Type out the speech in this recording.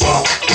Let's go.